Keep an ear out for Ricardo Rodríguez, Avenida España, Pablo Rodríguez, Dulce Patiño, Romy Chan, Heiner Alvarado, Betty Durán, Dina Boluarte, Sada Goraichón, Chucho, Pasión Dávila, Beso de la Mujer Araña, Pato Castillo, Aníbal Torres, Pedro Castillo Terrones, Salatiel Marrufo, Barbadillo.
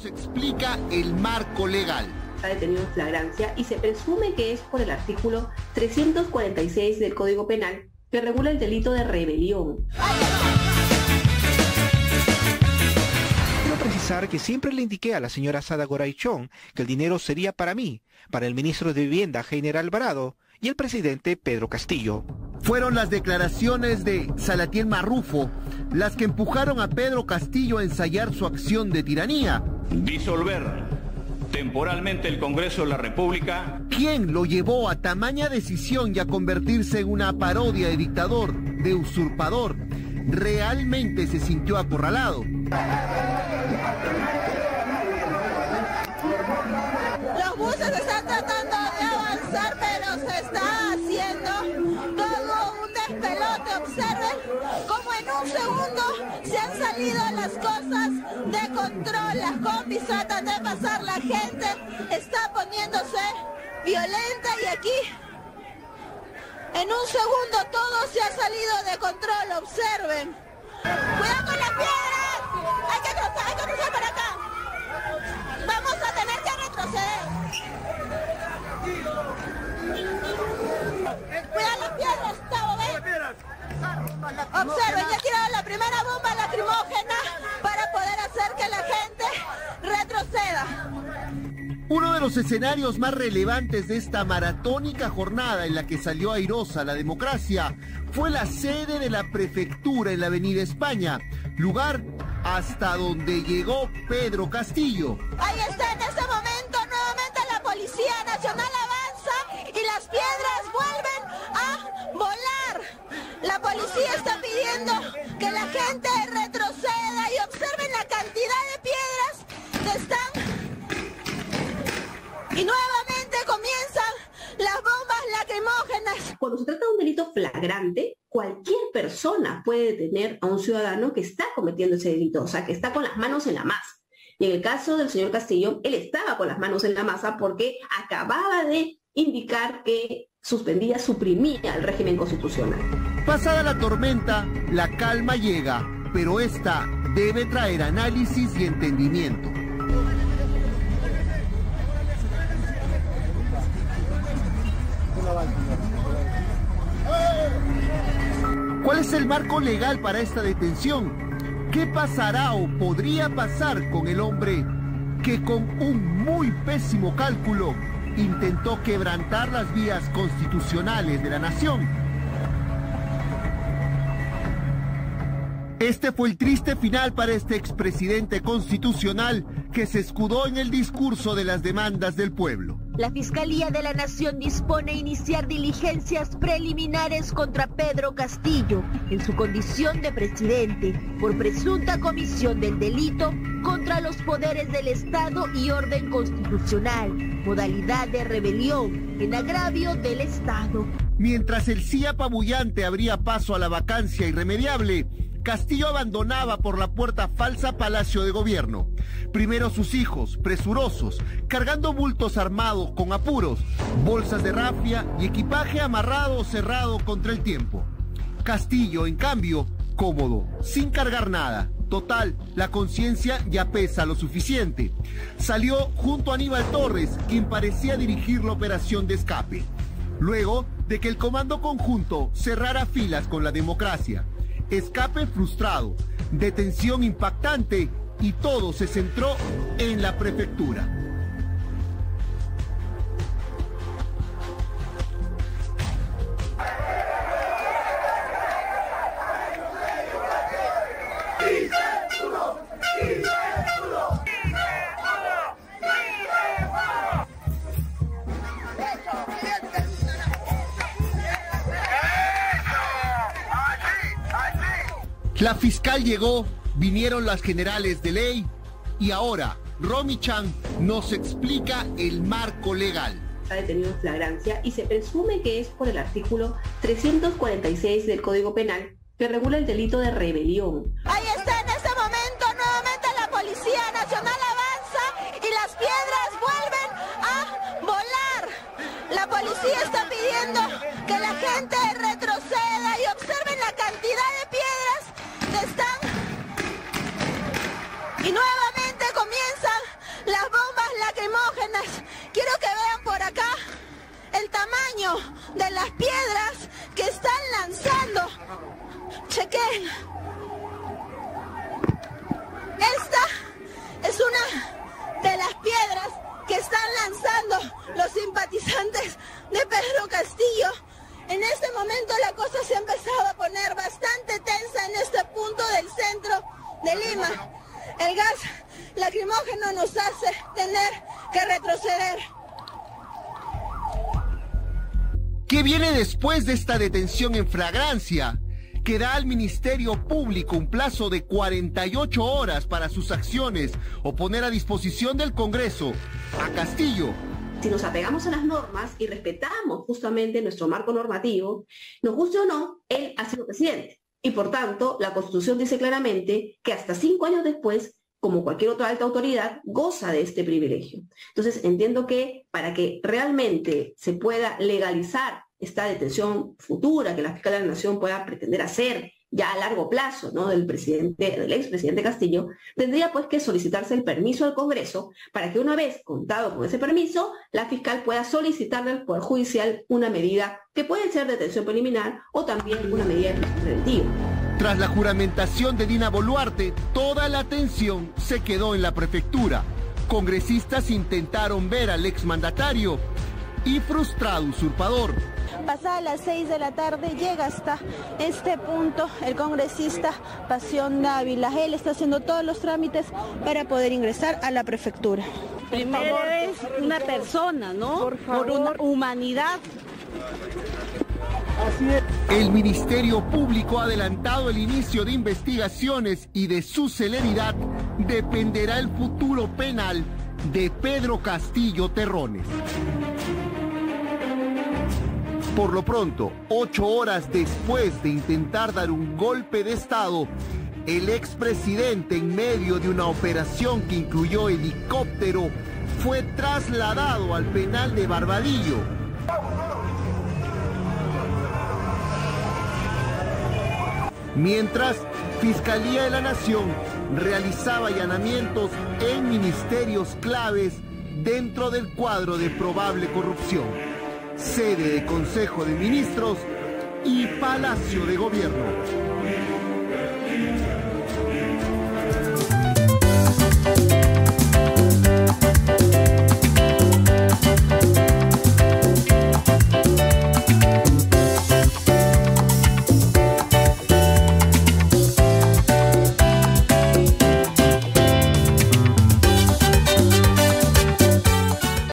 Se explica el marco legal. Está detenido en flagrancia y se presume que es por el artículo 346 del Código Penal, que regula el delito de rebelión. Quiero precisar que siempre le indiqué a la señora Sada Goraichón que el dinero sería para mí, para el ministro de Vivienda Heiner Alvarado y el presidente Pedro Castillo. Fueron las declaraciones de Salatiel Marrufo las que empujaron a Pedro Castillo a ensayar su acción de tiranía. Disolver temporalmente el Congreso de la República. ¿Quién lo llevó a tamaña decisión y a convertirse en una parodia de dictador, de usurpador? Realmente se sintió acorralado. Los buses están tratando de avanzar, pero se está haciendo todo un despelote. Observen cómo en un segundo se han salido las cosas de control. Las combis tratan de pasar, la gente está poniéndose violenta y aquí en un segundo todo se ha salido de control. Observen. ¡Cuidado con las piedras! Hay que cruzar para acá. Vamos a tener que retroceder. Cuidado las piedras, Tavo, ¿ves? Observen, ya he tirado la primera bomba lacrimógena para poder hacer que la gente retroceda. Uno de los escenarios más relevantes de esta maratónica jornada en la que salió airosa la democracia fue la sede de la prefectura en la Avenida España, lugar hasta donde llegó Pedro Castillo. Ahí está en este momento nuevamente la Policía Nacional avanza y las piedras vuelven a volar. La policía está pidiendo que la gente retroceda y observen la cantidad de piedras que están. Y nuevamente comienzan las bombas lacrimógenas. Cuando se trata de un delito flagrante, cualquier persona puede detener a un ciudadano que está cometiendo ese delito, o sea, que está con las manos en la masa. Y en el caso del señor Castillo, él estaba con las manos en la masa porque acababa de indicar que suspendía, suprimía el régimen constitucional. Pasada la tormenta, la calma llega, pero esta debe traer análisis y entendimiento. ¿Cuál es el marco legal para esta detención? ¿Qué pasará o podría pasar con el hombre que con un muy pésimo cálculo intentó quebrantar las vías constitucionales de la nación? Este fue el triste final para este expresidente constitucional que se escudó en el discurso de las demandas del pueblo. La Fiscalía de la Nación dispone iniciar diligencias preliminares contra Pedro Castillo en su condición de presidente por presunta comisión del delito contra los poderes del Estado y orden constitucional, modalidad de rebelión en agravio del Estado. Mientras el sí apabullante abría paso a la vacancia irremediable, Castillo abandonaba por la puerta falsa Palacio de Gobierno. Primero sus hijos, presurosos, cargando bultos armados con apuros, bolsas de rafia y equipaje amarrado o cerrado contra el tiempo. Castillo, en cambio, cómodo, sin cargar nada. Total, la conciencia ya pesa lo suficiente. Salió junto a Aníbal Torres, quien parecía dirigir la operación de escape, luego de que el Comando Conjunto cerrara filas con la democracia. Escape frustrado, detención impactante y todo se centró en la prefectura. La fiscal llegó, vinieron las generales de ley y ahora Romy Chan nos explica el marco legal. Está detenido en flagrancia y se presume que es por el artículo 346 del Código Penal, que regula el delito de rebelión. Ahí está en este momento nuevamente la Policía Nacional avanza y las piedras vuelven a volar. La policía está pidiendo que la gente retroceda y observen la cantidad de piedras. Y nuevamente comienzan Entonces, quiero que vean por acá el tamaño de las piedras que están lanzando. Chequen. Esta es una de las piedras que están lanzando los simpatizantes de Pedro Castillo. En este momento la cosa se ha empezado a poner bastante tensa en este punto del centro de Lima. El gas lacrimógeno nos hace tener que retroceder. ¿Qué viene después de esta detención en flagrancia? Que da al Ministerio Público un plazo de 48 horas para sus acciones o poner a disposición del Congreso a Castillo. Si nos apegamos a las normas y respetamos justamente nuestro marco normativo, nos guste o no, él ha sido presidente. Y por tanto, la Constitución dice claramente que hasta 5 años después, como cualquier otra alta autoridad, goza de este privilegio. Entonces, entiendo que para que realmente se pueda legalizar esta detención futura que la Fiscalía de la Nación pueda pretender hacer ya a largo plazo, ¿no?, del expresidente Castillo, tendría pues que solicitarse el permiso al Congreso para que una vez contado con ese permiso, la fiscal pueda solicitarle al Poder Judicial una medida que puede ser detención preliminar o también una medida de prisión preventiva. Tras la juramentación de Dina Boluarte, toda la atención se quedó en la prefectura. Congresistas intentaron ver al exmandatario y frustrado usurpador. Pasada las 6 de la tarde llega hasta este punto el congresista Pasión Dávila. Él está haciendo todos los trámites para poder ingresar a la prefectura. Primera es una persona, ¿no? Por una humanidad. El Ministerio Público ha adelantado el inicio de investigaciones y de su celeridad dependerá el futuro penal de Pedro Castillo Terrones. Por lo pronto, 8 horas después de intentar dar un golpe de Estado, el expresidente, en medio de una operación que incluyó helicóptero, fue trasladado al penal de Barbadillo. Mientras, Fiscalía de la Nación realizaba allanamientos en ministerios claves dentro del cuadro de probable corrupción. Sede de Consejo de Ministros y Palacio de Gobierno.